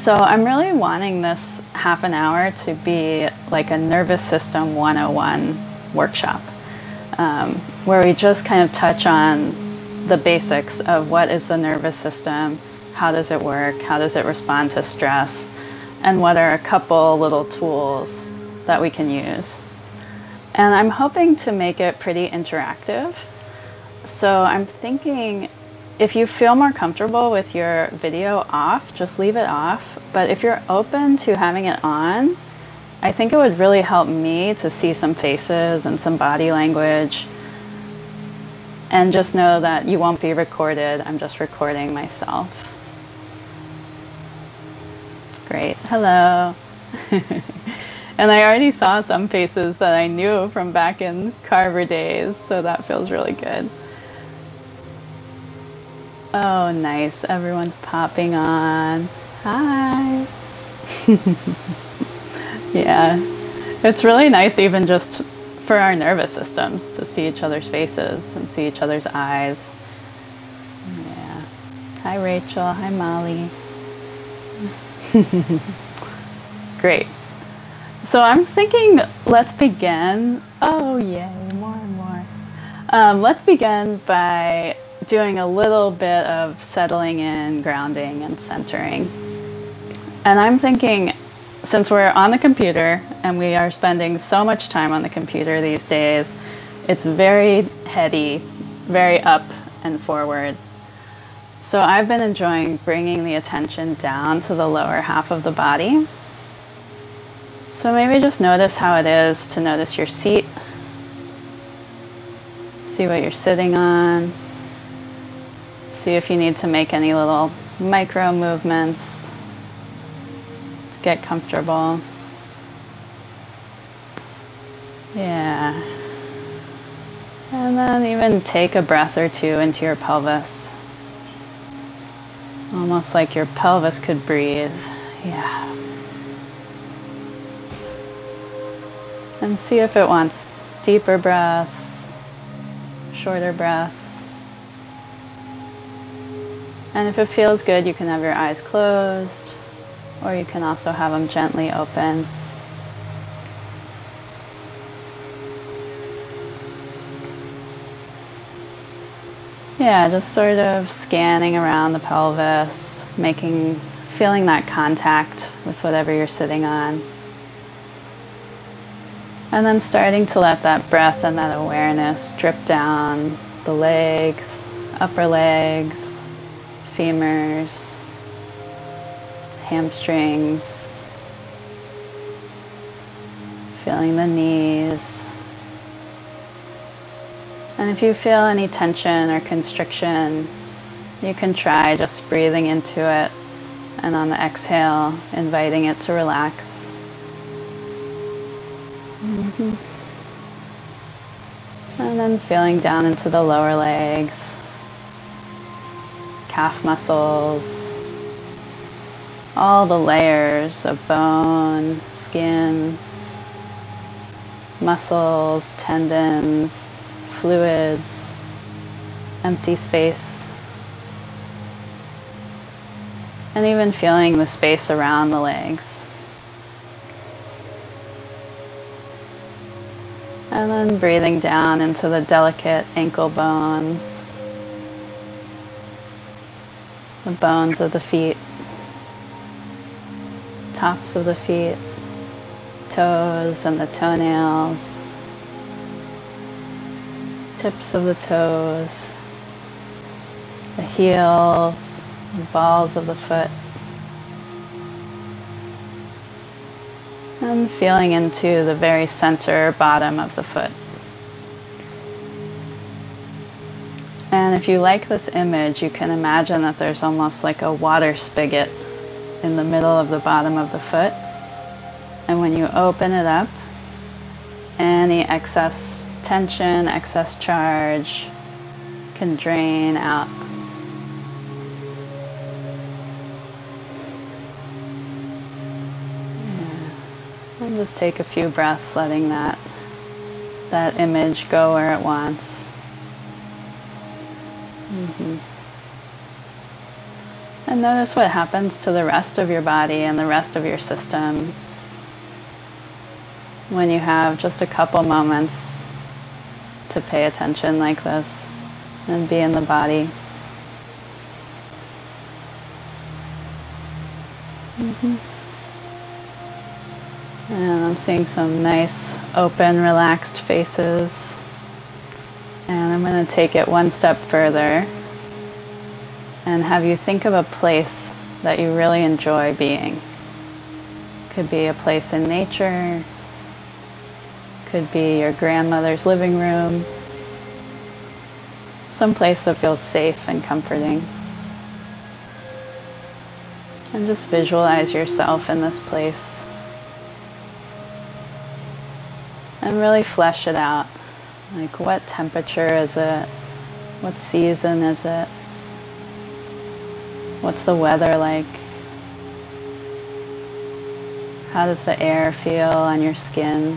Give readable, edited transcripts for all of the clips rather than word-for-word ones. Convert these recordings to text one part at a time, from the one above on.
So I'm really wanting this half an hour to be like a nervous system 101 workshop, where we just kind of touch on the basics of what is the nervous system, how does it work, how does it respond to stress, and what are a couple little tools that we can use. And I'm hoping to make it pretty interactive. So I'm thinking, if you feel more comfortable with your video off, just leave it off. But if you're open to having it on, I think it would really help me to see some faces and some body language. And just know that you won't be recorded. I'm just recording myself. Great. Hello. And I already saw some faces that I knew from back in Carver days, so that feels really good. Oh, nice. Everyone's popping on. Hi. Yeah. It's really nice even just for our nervous systems to see each other's faces and see each other's eyes. Yeah. Hi, Rachel. Hi, Molly. Great. So I'm thinking let's begin. Oh, yay. More and more. Let's begin by doing a little bit of settling in, grounding, and centering. And I'm thinking, since we're on the computer and we are spending so much time on the computer these days, it's very heady, very up and forward. So I've been enjoying bringing the attention down to the lower half of the body. So maybe just notice how it is to notice your seat. See what you're sitting on. See if you need to make any little micro movements to get comfortable. Yeah. And then even take a breath or two into your pelvis. Almost like your pelvis could breathe. Yeah. And see if it wants deeper breaths, shorter breaths. And if it feels good, you can have your eyes closed, or you can also have them gently open. Yeah, just sort of scanning around the pelvis, feeling that contact with whatever you're sitting on. And then starting to let that breath and that awareness drip down the legs, upper legs, femurs, hamstrings, feeling the knees. And if you feel any tension or constriction, you can try just breathing into it, and on the exhale, inviting it to relax. And then feeling down into the lower legs, calf muscles, all the layers of bone, skin, muscles, tendons, fluids, empty space, and even feeling the space around the legs. And then breathing down into the delicate ankle bones, the bones of the feet, tops of the feet, toes and the toenails, tips of the toes, the heels, the balls of the foot. And feeling into the very center bottom of the foot. And if you like this image, you can imagine that there's almost like a water spigot in the middle of the bottom of the foot. And when you open it up, any excess tension, excess charge can drain out. Yeah. And just take a few breaths, letting that image go where it wants. And notice what happens to the rest of your body and the rest of your system when you have just a couple moments to pay attention like this and be in the body. And I'm seeing some nice, open, relaxed faces. And I'm going to take it one step further and have you think of a place that you really enjoy being. Could be a place in nature, could be your grandmother's living room, some place that feels safe and comforting. And just visualize yourself in this place. And really flesh it out. Like, what temperature is it? What season is it? What's the weather like? How does the air feel on your skin?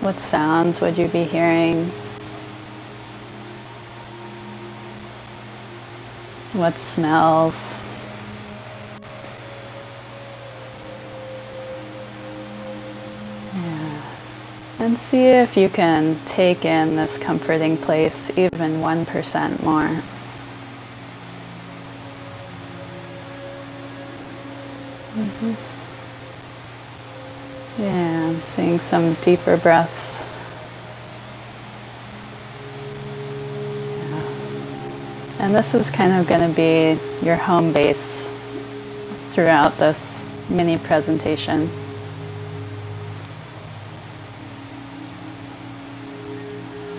What sounds would you be hearing? What smells? Yeah. And see if you can take in this comforting place even 1% more. Yeah, I'm seeing some deeper breaths. And this is kind of going to be your home base throughout this mini presentation.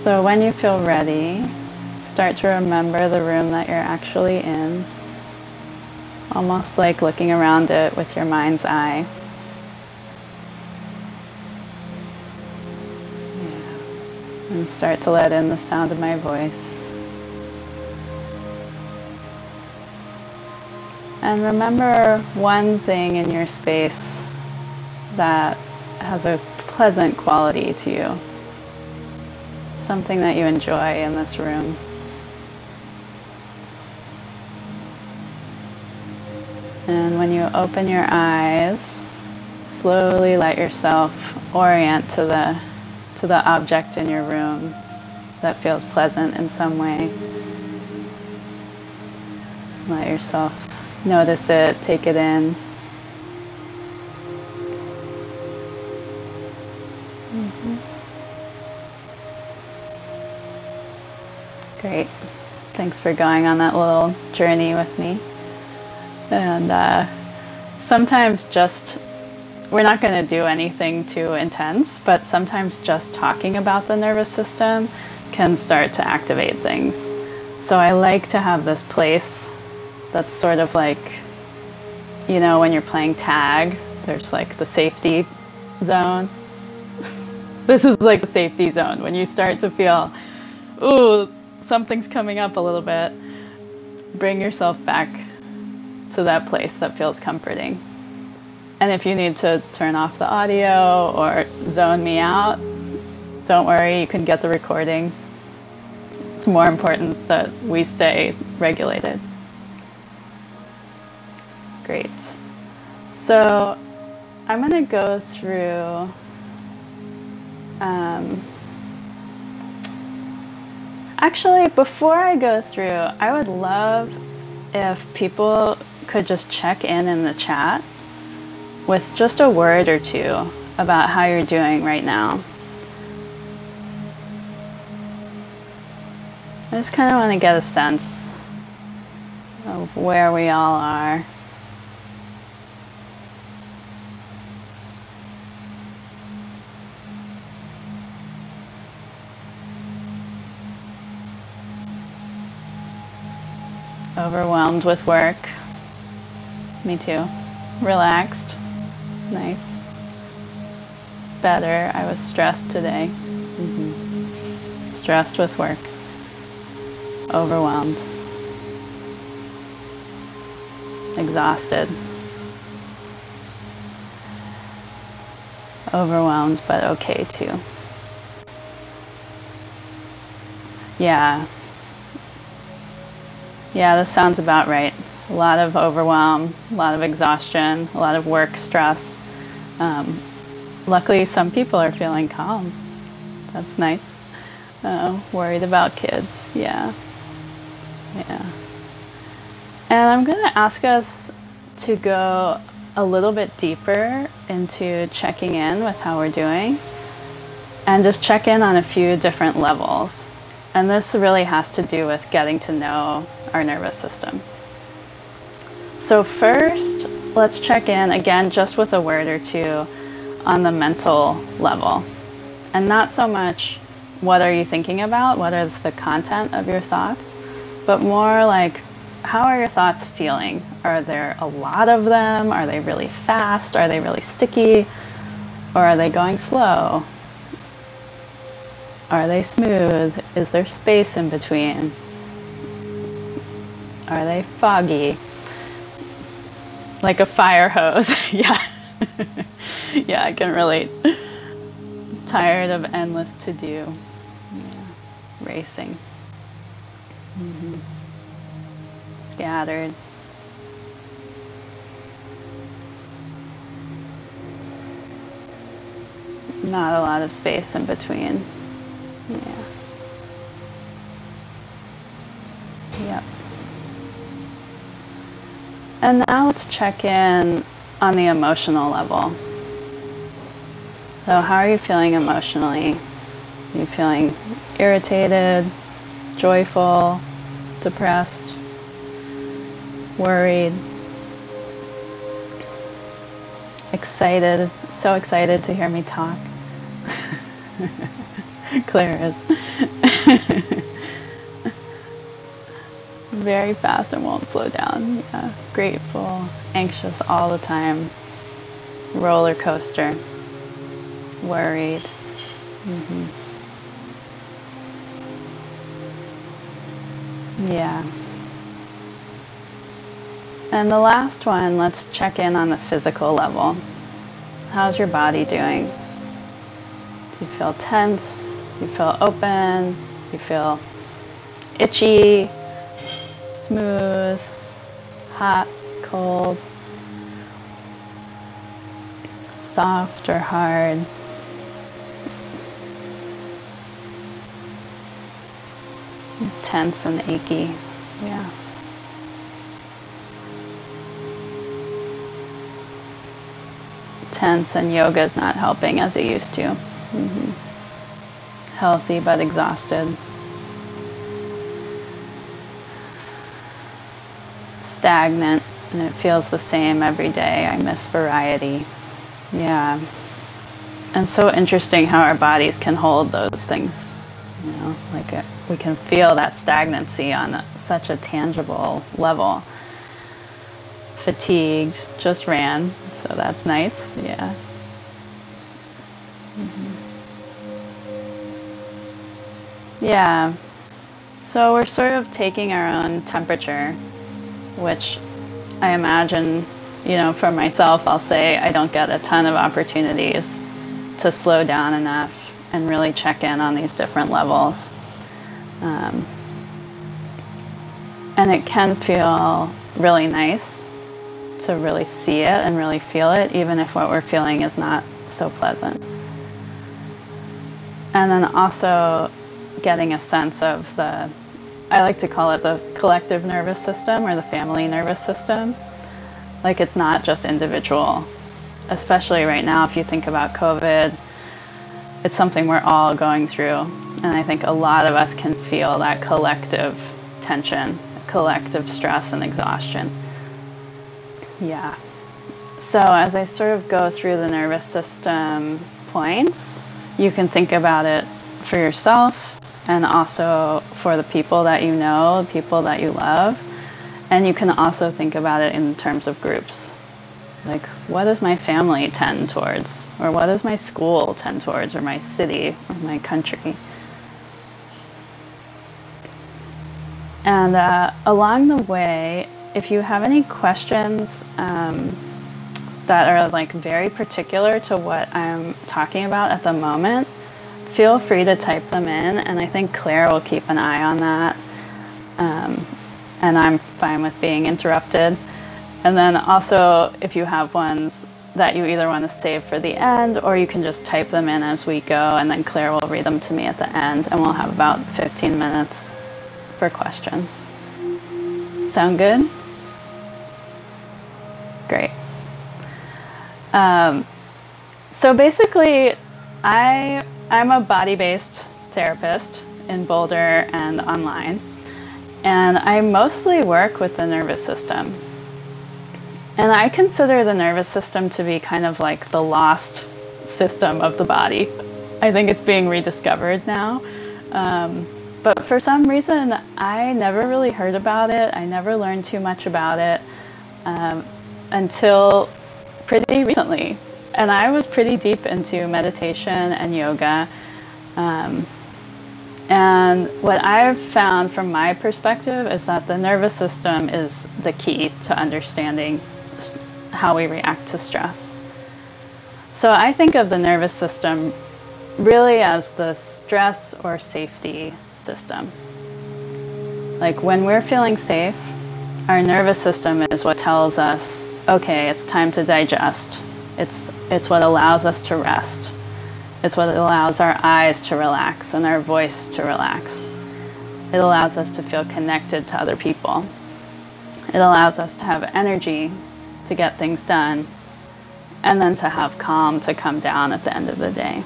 So when you feel ready, start to remember the room that you're actually in, almost like looking around it with your mind's eye. And start to let in the sound of my voice. And remember one thing in your space that has a pleasant quality to you. Something that you enjoy in this room. And when you open your eyes, slowly let yourself orient to the object in your room that feels pleasant in some way. Let yourself notice it, take it in. Great. Thanks for going on that little journey with me. And sometimes we're not going to do anything too intense, but sometimes just talking about the nervous system can start to activate things. So I like to have this place that's sort of like, you know, when you're playing tag, there's like the safety zone. This is like the safety zone. When you start to feel, ooh, something's coming up a little bit, bring yourself back to that place that feels comforting. And if you need to turn off the audio or zone me out, don't worry, you can get the recording. It's more important that we stay regulated. Great. So I'm going to go through actually, before I go through, I would love if people could just check in the chat with just a word or two about how you're doing right now. I just kind of want to get a sense of where we all are. Overwhelmed with work. Me too. Relaxed. Nice. Better. I was stressed today. Stressed with work. Overwhelmed. Exhausted. Overwhelmed, but okay too. Yeah. Yeah, this sounds about right. A lot of overwhelm, a lot of exhaustion, a lot of work stress. Luckily, some people are feeling calm. That's nice. Worried about kids, yeah. Yeah. And I'm going to ask us to go a little bit deeper into checking in with how we're doing and just check in on a few different levels. And this really has to do with getting to know our nervous system. So first, let's check in again just with a word or two on the mental level. And not so much what are you thinking about, what is the content of your thoughts, but more like how are your thoughts feeling? Are there a lot of them? Are they really fast? Are they really sticky? Or are they going slow? Are they smooth? Is there space in between? Are they foggy? Like a fire hose, yeah. Yeah, I can relate. Tired of endless to-do, yeah. Racing. Mm-hmm. Scattered. Not a lot of space in between. Yeah. Yep. And now let's check in on the emotional level. So how are you feeling emotionally? Are you feeling irritated, joyful, depressed, worried, excited? So excited to hear me talk. Claire is. Very fast and won't slow down. Yeah. Grateful, anxious all the time, roller coaster, worried. Mm-hmm. Yeah. And the last one, let's check in on the physical level. How's your body doing? Do you feel tense? Do you feel open? Do you feel itchy? Smooth, hot, cold, soft or hard. Tense and achy, yeah. Tense and yoga is not helping as it used to. Mm-hmm. Healthy but exhausted. Stagnant, and it feels the same every day. I miss variety. Yeah. And so interesting how our bodies can hold those things. You know, like we can feel that stagnancy on such a tangible level. Fatigued, just ran, so that's nice. Yeah. Mm-hmm. Yeah. So we're sort of taking our own temperature, which I imagine, you know, for myself, I'll say I don't get a ton of opportunities to slow down enough and really check in on these different levels. And it can feel really nice to really see it and really feel it, even if what we're feeling is not so pleasant. And then also getting a sense of the, I like to call it the collective nervous system or the family nervous system. Like it's not just individual, especially right now. If you think about COVID, it's something we're all going through. And I think a lot of us can feel that collective tension, collective stress and exhaustion. Yeah. So as I sort of go through the nervous system points, you can think about it for yourself, and also for the people that you know, the people that you love. And you can also think about it in terms of groups. Like, what does my family tend towards? Or what does my school tend towards? Or my city? Or my country? And along the way, if you have any questions that are like very particular to what I'm talking about at the moment, feel free to type them in, and I think Claire will keep an eye on that. And I'm fine with being interrupted. And then also, if you have ones that you either want to save for the end, or you can just type them in as we go, and then Claire will read them to me at the end, and we'll have about 15 minutes for questions. Sound good? Great. So basically, I'm a body-based therapist in Boulder and online, and I mostly work with the nervous system. And I consider the nervous system to be kind of like the lost system of the body. I think it's being rediscovered now. But for some reason, I never really heard about it. I never learned too much about it until pretty recently. And I was pretty deep into meditation and yoga. And what I've found from my perspective is that the nervous system is the key to understanding how we react to stress. So I think of the nervous system really as the stress or safety system. Like when we're feeling safe, our nervous system is what tells us, okay, it's time to digest. It's what allows us to rest. It's what allows our eyes to relax and our voice to relax. It allows us to feel connected to other people. It allows us to have energy to get things done, and then to have calm to come down at the end of the day.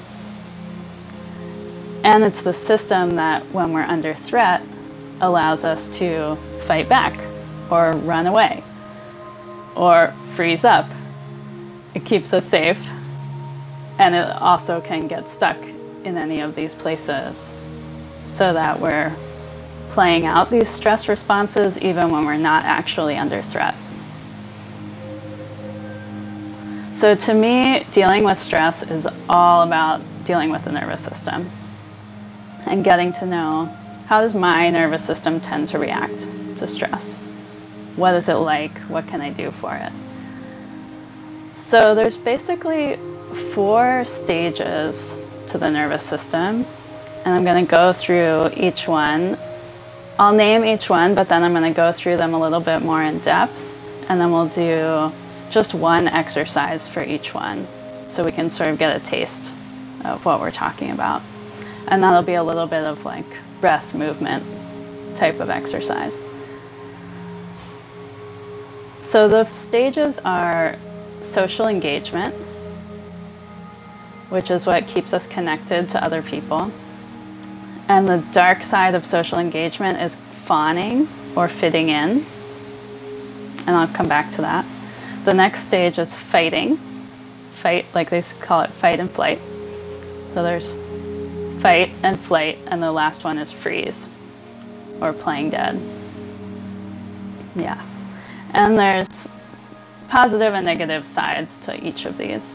And it's the system that, when we're under threat, allows us to fight back or run away or freeze up. It keeps us safe, and it also can get stuck in any of these places so that we're playing out these stress responses even when we're not actually under threat. So to me, dealing with stress is all about dealing with the nervous system and getting to know, how does my nervous system tend to react to stress? What is it like? What can I do for it? So there's basically 4 stages to the nervous system, and I'm going to go through each one. I'll name each one, but then I'm going to go through them a little bit more in depth, and then we'll do just one exercise for each one so we can sort of get a taste of what we're talking about. And that'll be a little bit of like breath movement type of exercise. So the stages are social engagement, which is what keeps us connected to other people. And the dark side of social engagement is fawning or fitting in. And I'll come back to that. The next stage is fighting. Fight, like they call it fight and flight. So there's fight and flight, and the last one is freeze or playing dead. Yeah. And there's positive and negative sides to each of these.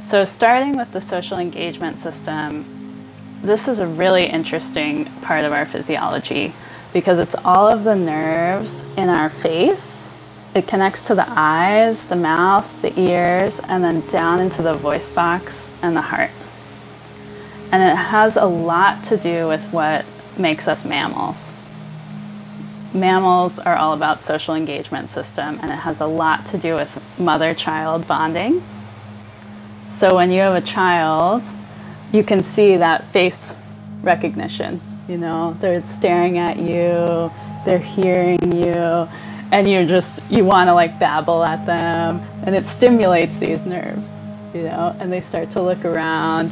So starting with the social engagement system, this is a really interesting part of our physiology because it's all of the nerves in our face. It connects to the eyes, the mouth, the ears, and then down into the voice box and the heart. And it has a lot to do with what makes us mammals. Mammals are all about social engagement system, and it has a lot to do with mother-child bonding. So when you have a child, you can see that face recognition. You know, they're staring at you, they're hearing you, and you want to like babble at them, and it stimulates these nerves, you know, and they start to look around.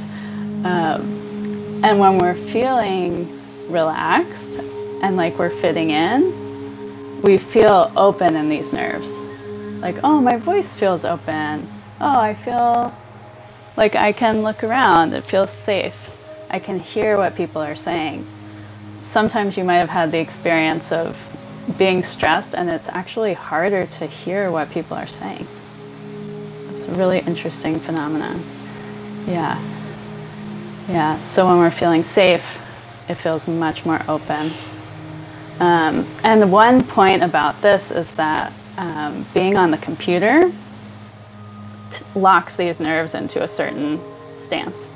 And when we're feeling relaxed and like we're fitting in, we feel open in these nerves. Like, oh, my voice feels open. Oh, I feel like I can look around, it feels safe. I can hear what people are saying. Sometimes you might have had the experience of being stressed and it's actually harder to hear what people are saying. It's a really interesting phenomenon. Yeah. Yeah, so when we're feeling safe, it feels much more open. And one point about this is that being on the computer locks these nerves into a certain stance.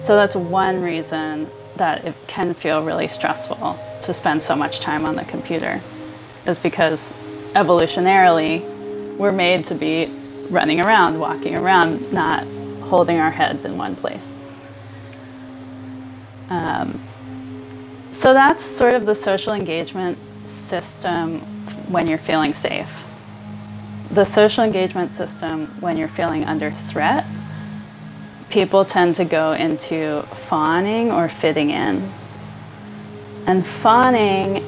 So that's one reason that it can feel really stressful to spend so much time on the computer, is because evolutionarily we're made to be running around, walking around, not holding our heads in one place. So that's sort of the social engagement system when you're feeling safe. The social engagement system when you're feeling under threat, people tend to go into fawning or fitting in. And fawning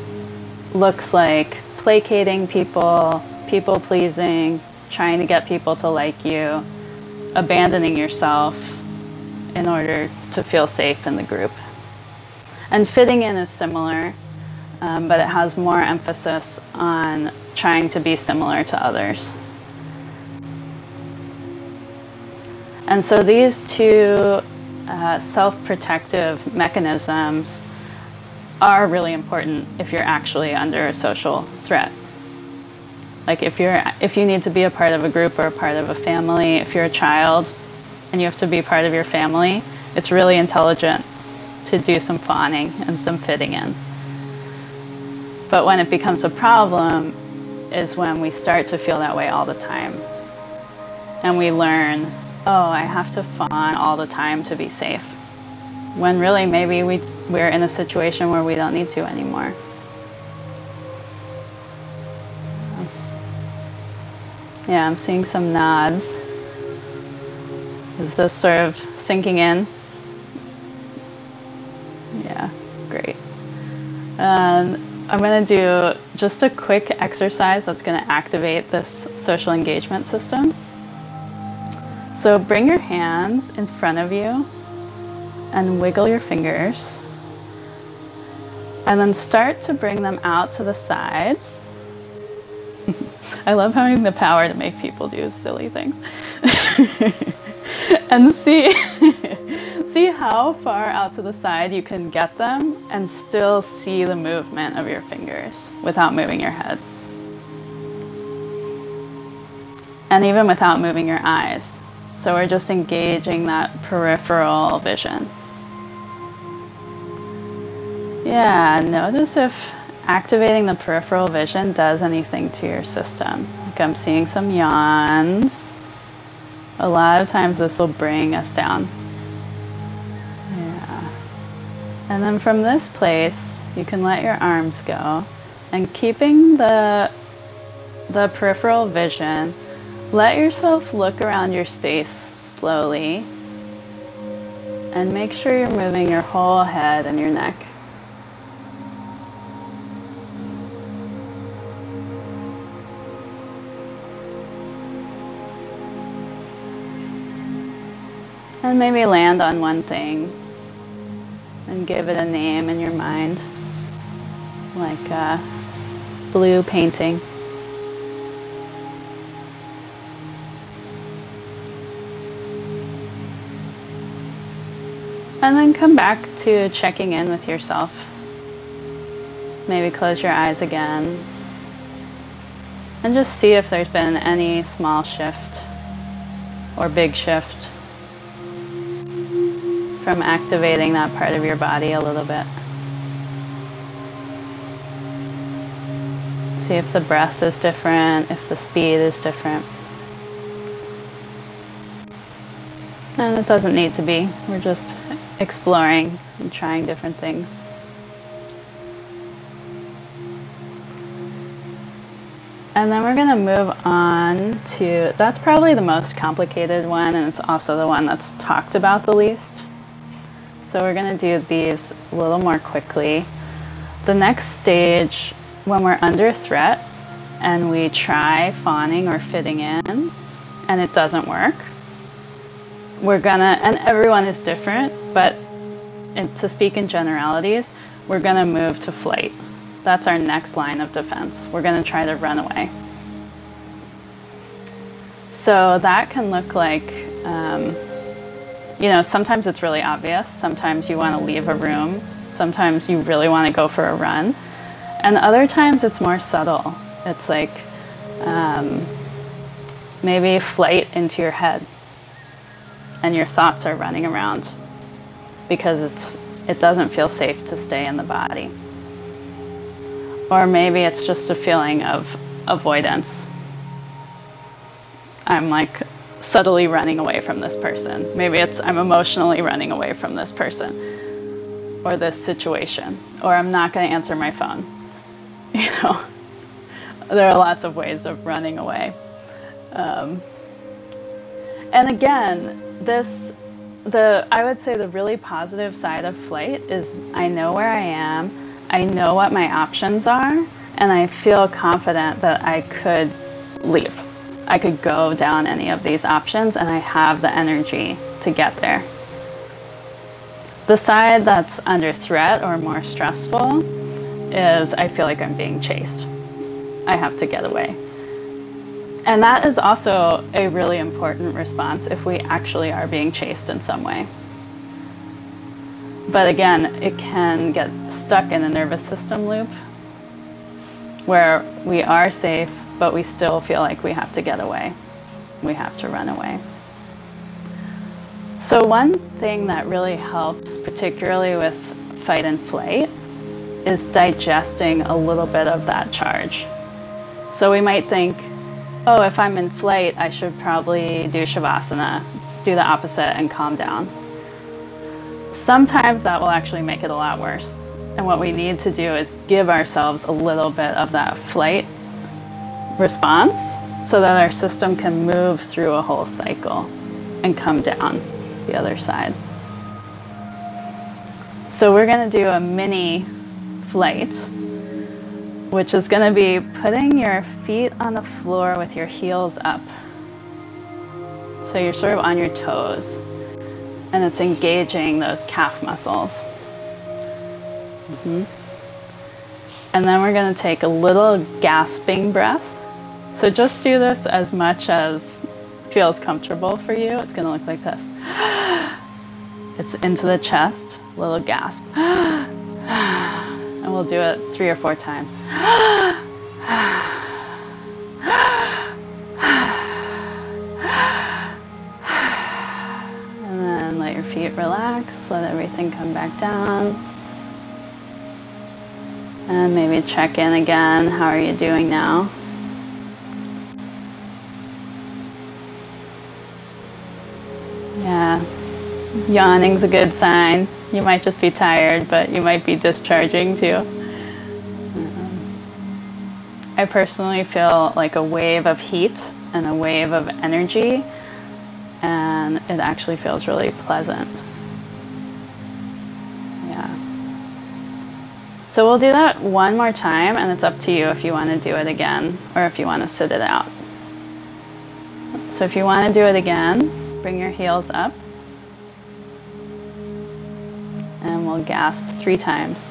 looks like placating people, people pleasing, trying to get people to like you, abandoning yourself in order to feel safe in the group. And fitting in is similar, but it has more emphasis on trying to be similar to others. And so these two self-protective mechanisms are really important if you're actually under a social threat. Like if you need to be a part of a group or a part of a family, if you're a child and you have to be part of your family, it's really intelligent to do some fawning and some fitting in. But when it becomes a problem is when we start to feel that way all the time. And we learn, oh, I have to fawn all the time to be safe. When really maybe we're in a situation where we don't need to anymore. Yeah, I'm seeing some nods. Is this sort of sinking in? Yeah, great. I'm going to do just a quick exercise that's going to activate this social engagement system. So bring your hands in front of you and wiggle your fingers. And then start to bring them out to the sides. I love having the power to make people do silly things. And see how far out to the side you can get them and still see the movement of your fingers without moving your head. And even without moving your eyes. So we're just engaging that peripheral vision. Yeah, notice if activating the peripheral vision does anything to your system. Like I'm seeing some yawns. A lot of times this will bring us down. Yeah. And then from this place, you can let your arms go. And keeping the peripheral vision, let yourself look around your space slowly. And make sure you're moving your whole head and your neck. And maybe land on one thing and give it a name in your mind, like a blue painting. And then come back to checking in with yourself. Maybe close your eyes again and just see if there's been any small shift or big shift from activating that part of your body a little bit. See if the breath is different, if the speed is different. And it doesn't need to be. We're just exploring and trying different things. And then we're going to move on to, that's probably the most complicated one, and it's also the one that's talked about the least. So we're going to do these a little more quickly. The next stage, when we're under threat and we try fawning or fitting in and it doesn't work, we're gonna, and everyone is different, but to speak in generalities, we're gonna move to flight. That's our next line of defense. We're gonna try to run away. So that can look like, you know, sometimes it's really obvious. Sometimes you want to leave a room. Sometimes you really want to go for a run. And other times it's more subtle. It's like maybe flight into your head and your thoughts are running around. because it doesn't feel safe to stay in the body. Or maybe it's just a feeling of avoidance. I'm like subtly running away from this person. Maybe it's I'm emotionally running away from this person or this situation, or I'm not going to answer my phone. You know, there are lots of ways of running away. And again, I would say the really positive side of flight is I know where I am, I know what my options are, and I feel confident that I could leave. I could go down any of these options and I have the energy to get there. The side that's under threat or more stressful is I feel like I'm being chased. I have to get away. And that is also a really important response if we actually are being chased in some way. But again, it can get stuck in a nervous system loop where we are safe, but we still feel like we have to get away. We have to run away. So one thing that really helps, particularly with fight and flight, is digesting a little bit of that charge. So we might think, oh, if I'm in flight, I should probably do Shavasana, do the opposite and calm down. Sometimes that will actually make it a lot worse. And what we need to do is give ourselves a little bit of that flight response so that our system can move through a whole cycle and come down the other side. So we're going to do a mini flight, which is going to be putting your feet on the floor with your heels up. So you're sort of on your toes, and it's engaging those calf muscles. And then we're going to take a little gasping breath. So just do this as much as feels comfortable for you. It's going to look like this. It's into the chest, little gasp. And we'll do it 3 or 4 times. And then let your feet relax, let everything come back down. And maybe check in again. How are you doing now? Yeah, yawning's a good sign. You might just be tired, but you might be discharging too. I personally feel like a wave of heat and a wave of energy, and it actually feels really pleasant. Yeah. So we'll do that one more time, and it's up to you if you want to do it again or if you want to sit it out. So if you want to do it again, bring your heels up. And we'll gasp 3 times.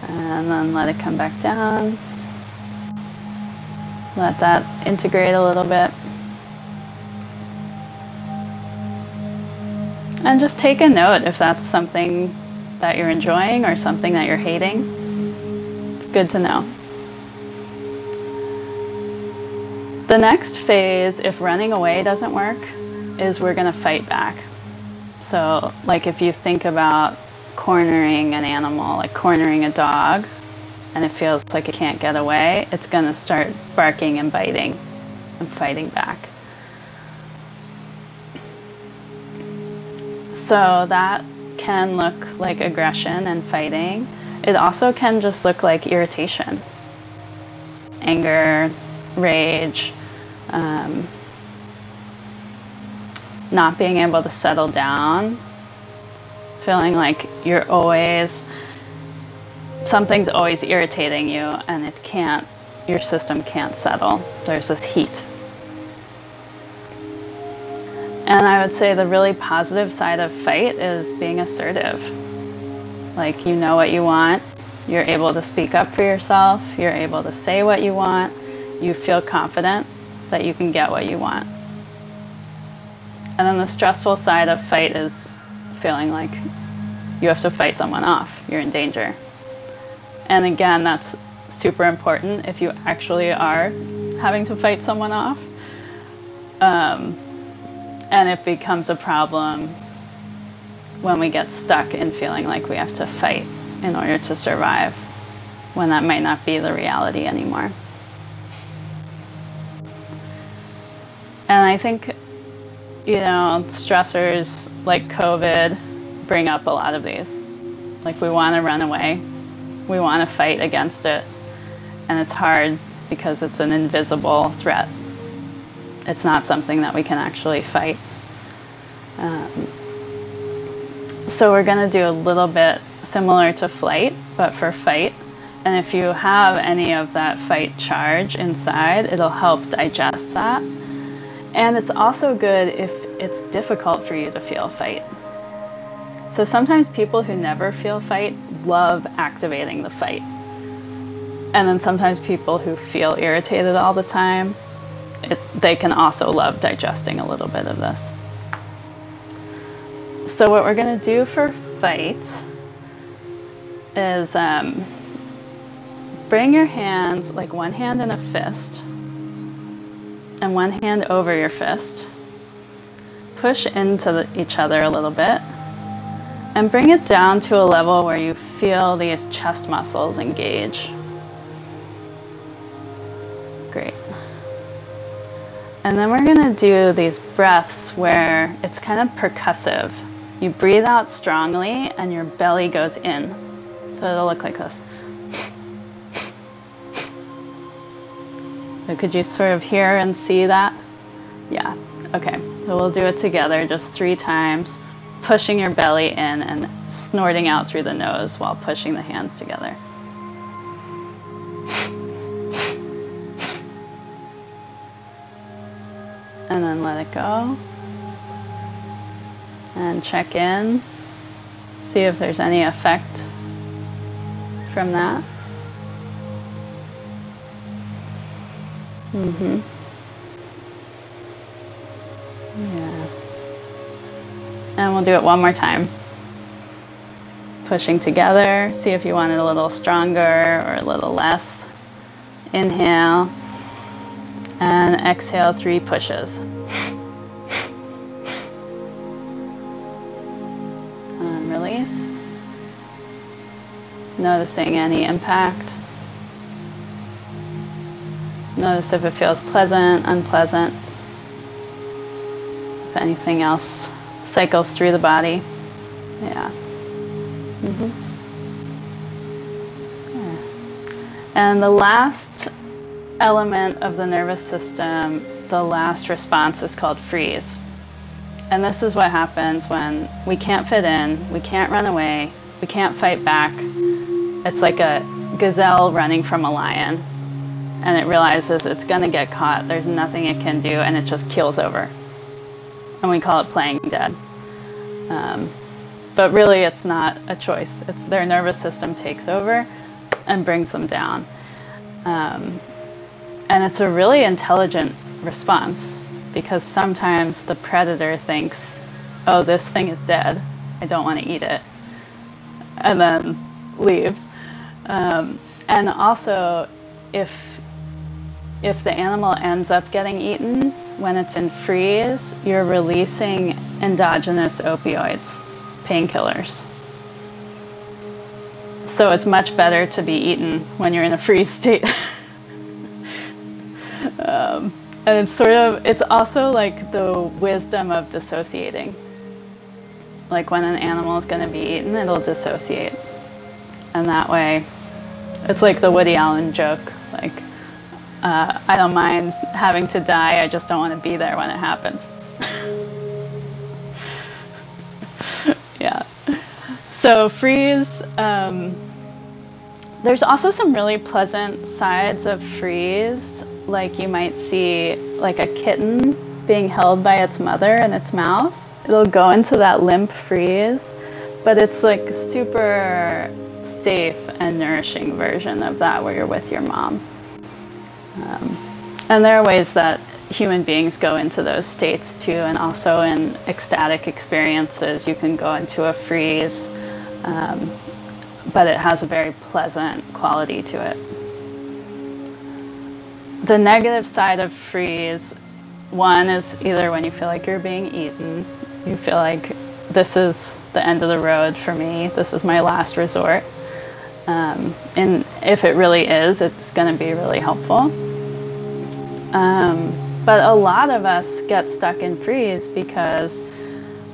And then let it come back down. Let that integrate a little bit. And just take a note if that's something that you're enjoying or something that you're hating. It's good to know. The next phase, if running away doesn't work, is we're going to fight back. So like if you think about cornering an animal, like cornering a dog, and it feels like it can't get away, it's going to start barking and biting and fighting back. So that can look like aggression and fighting. It also can just look like irritation, anger, rage, not being able to settle down, feeling like you're always, something's always irritating you and it can't, your system can't settle. There's this heat. And I would say the really positive side of fight is being assertive. Like you know what you want, you're able to speak up for yourself, you're able to say what you want, you feel confident that you can get what you want. And then the stressful side of fight is feeling like you have to fight someone off, you're in danger. And again, that's super important if you actually are having to fight someone off. And it becomes a problem when we get stuck in feeling like we have to fight in order to survive, when that might not be the reality anymore. And I think, you know, stressors like COVID bring up a lot of these. Like, we want to run away, we want to fight against it, and it's hard because it's an invisible threat. It's not something that we can actually fight. So we're going to do a little bit similar to flight, but for fight. And if you have any of that fight charge inside, it'll help digest that. And it's also good if it's difficult for you to feel fight. So sometimes people who never feel fight love activating the fight. And then sometimes people who feel irritated all the time, they can also love digesting a little bit of this. So what we're going to do for fight is bring your hands, like one hand in a fist and one hand over your fist. Push into each other a little bit and bring it down to a level where you feel these chest muscles engage. Great. And then we're going to do these breaths where it's kind of percussive. You breathe out strongly and your belly goes in. So it'll look like this. So could you sort of hear and see that? Yeah. Okay. So we'll do it together just 3 times, pushing your belly in and snorting out through the nose while pushing the hands together. And then let it go. And check in. See if there's any effect from that. Mm-hmm. Yeah. And we'll do it one more time. Pushing together. See if you want it a little stronger or a little less. Inhale. And exhale 3 pushes. And release. Noticing any impact. Notice if it feels pleasant, unpleasant, if anything else cycles through the body. Yeah. Mm-hmm. Yeah. And the last element of the nervous system, the last response, is called freeze. And this is what happens when we can't fit in, we can't run away, we can't fight back. It's like a gazelle running from a lion, and it realizes it's going to get caught, there's nothing it can do, and it just keels over. And we call it playing dead. But really it's not a choice. It's their nervous system takes over and brings them down. And it's a really intelligent response, because sometimes the predator thinks, oh, this thing is dead, I don't want to eat it, and then leaves. And also, if the animal ends up getting eaten, when it's in freeze, you're releasing endogenous opioids, painkillers. So it's much better to be eaten when you're in a freeze state. And it's sort of, it's also like the wisdom of dissociating. Like, when an animal is going to be eaten, it'll dissociate. And that way, it's like the Woody Allen joke, like, I don't mind having to die, I just don't want to be there when it happens. Yeah. So freeze, there's also some really pleasant sides of freeze. Like, you might see like a kitten being held by its mother in its mouth. It'll go into that limp freeze, but it's like super safe and nourishing version of that where you're with your mom. And there are ways that human beings go into those states too, and also in ecstatic experiences you can go into a freeze, but it has a very pleasant quality to it. The negative side of free is, one is either when you feel like you're being eaten, you feel like this is the end of the road for me, this is my last resort. And if it really is, it's going to be really helpful. But a lot of us get stuck in freeze because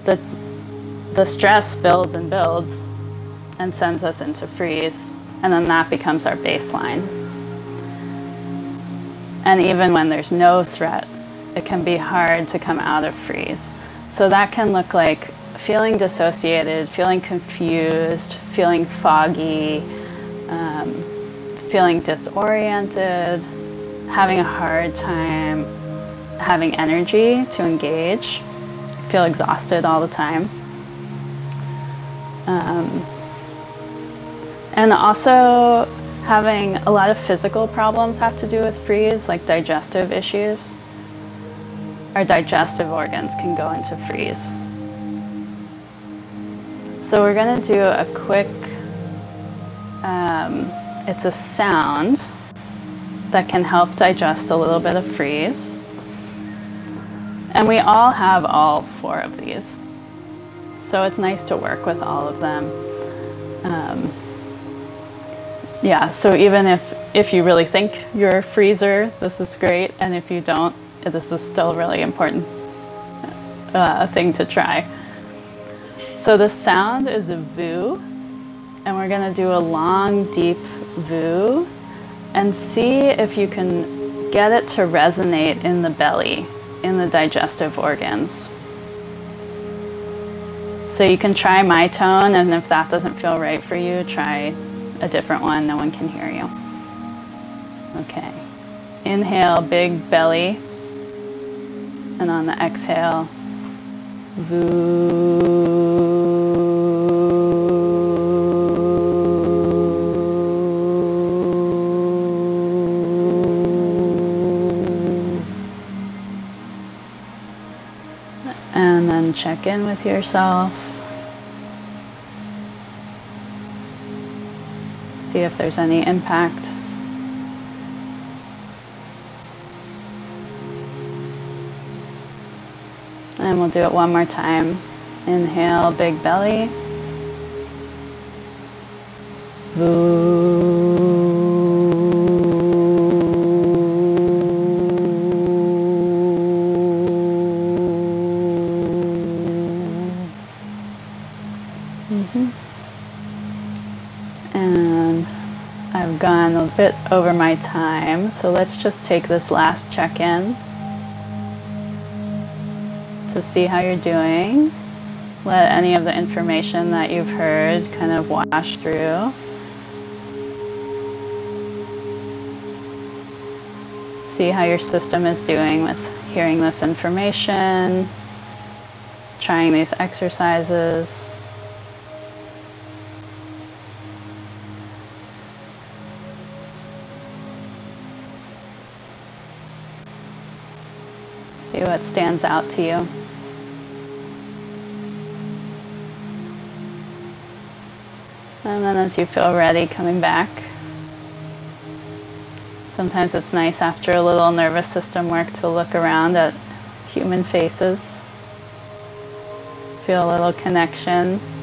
the stress builds and builds and sends us into freeze, and then that becomes our baseline. And even when there's no threat, it can be hard to come out of freeze. So that can look like feeling dissociated, feeling confused, feeling foggy, feeling disoriented, having a hard time having energy to engage, feel exhausted all the time. And also having a lot of physical problems have to do with freeze, like digestive issues. Our digestive organs can go into freeze. So we're going to do a quick, it's a sound that can help digest a little bit of freeze. And we all have all four of these. So it's nice to work with all of them. Yeah, so even if you really think you're a freezer, this is great. And if you don't, this is still really important thing to try. So the sound is a voo, and we're going to do a long, deep voo and see if you can get it to resonate in the belly, in the digestive organs. So you can try my tone, and if that doesn't feel right for you, try a different one. No one can hear you. Okay. Inhale, big belly, and on the exhale, voo. And then check in with yourself. See if there's any impact. And we'll do it one more time. Inhale, big belly. Voo. And I've gone a bit over my time, so let's just take this last check-in to see how you're doing. Let any of the information that you've heard kind of wash through. See how your system is doing with hearing this information, trying these exercises. See what stands out to you. And then as you feel ready, coming back. Sometimes it's nice after a little nervous system work to look around at human faces. Feel a little connection.